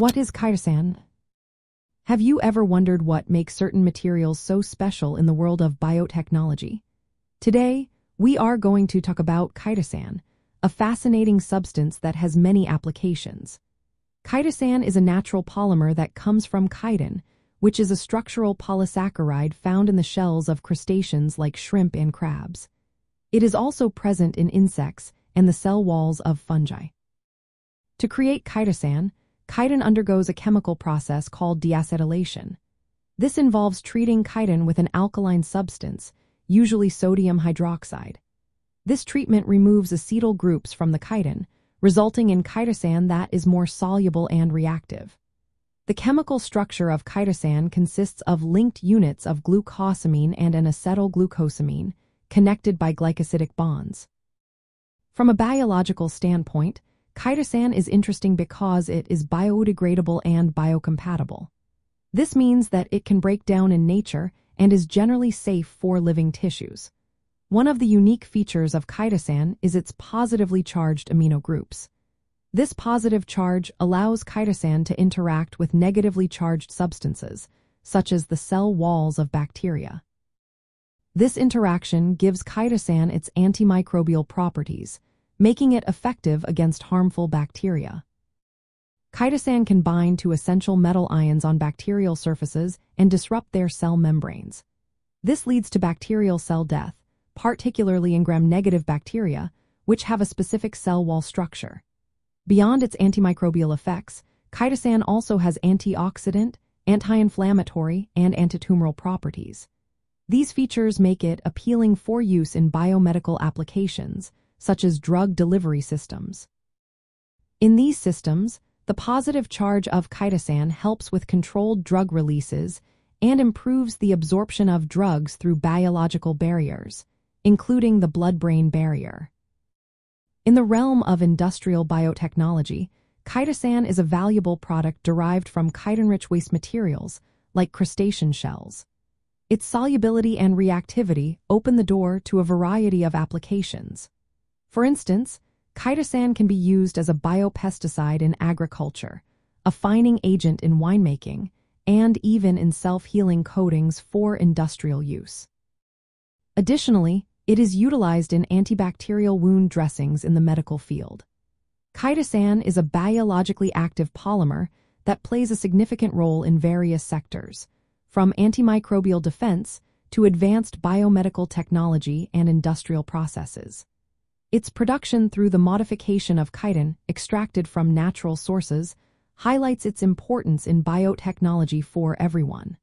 What is chitosan? Have you ever wondered what makes certain materials so special in the world of biotechnology? Today, we are going to talk about chitosan, a fascinating substance that has many applications. Chitosan is a natural polymer that comes from chitin, which is a structural polysaccharide found in the shells of crustaceans like shrimp and crabs. It is also present in insects and the cell walls of fungi. To create chitosan, chitin undergoes a chemical process called deacetylation. This involves treating chitin with an alkaline substance, usually sodium hydroxide. This treatment removes acetyl groups from the chitin, resulting in chitosan that is more soluble and reactive. The chemical structure of chitosan consists of linked units of glucosamine and an N-acetylglucosamine, connected by glycosidic bonds. From a biological standpoint, chitosan is interesting because it is biodegradable and biocompatible. This means that it can break down in nature and is generally safe for living tissues. One of the unique features of chitosan is its positively charged amino groups. This positive charge allows chitosan to interact with negatively charged substances, such as the cell walls of bacteria. This interaction gives chitosan its antimicrobial properties, making it effective against harmful bacteria. Chitosan can bind to essential metal ions on bacterial surfaces and disrupt their cell membranes. This leads to bacterial cell death, particularly in gram-negative bacteria, which have a specific cell wall structure. Beyond its antimicrobial effects, chitosan also has antioxidant, anti-inflammatory, and antitumoral properties. These features make it appealing for use in biomedical applications, such as drug delivery systems. In these systems, the positive charge of chitosan helps with controlled drug releases and improves the absorption of drugs through biological barriers, including the blood-brain barrier. In the realm of industrial biotechnology, chitosan is a valuable product derived from chitin-rich waste materials, like crustacean shells. Its solubility and reactivity open the door to a variety of applications. For instance, chitosan can be used as a biopesticide in agriculture, a fining agent in winemaking, and even in self-healing coatings for industrial use. Additionally, it is utilized in antibacterial wound dressings in the medical field. Chitosan is a biologically active polymer that plays a significant role in various sectors, from antimicrobial defense to advanced biomedical technology and industrial processes. Its production through the modification of chitin extracted from natural sources highlights its importance in biotechnology for everyone.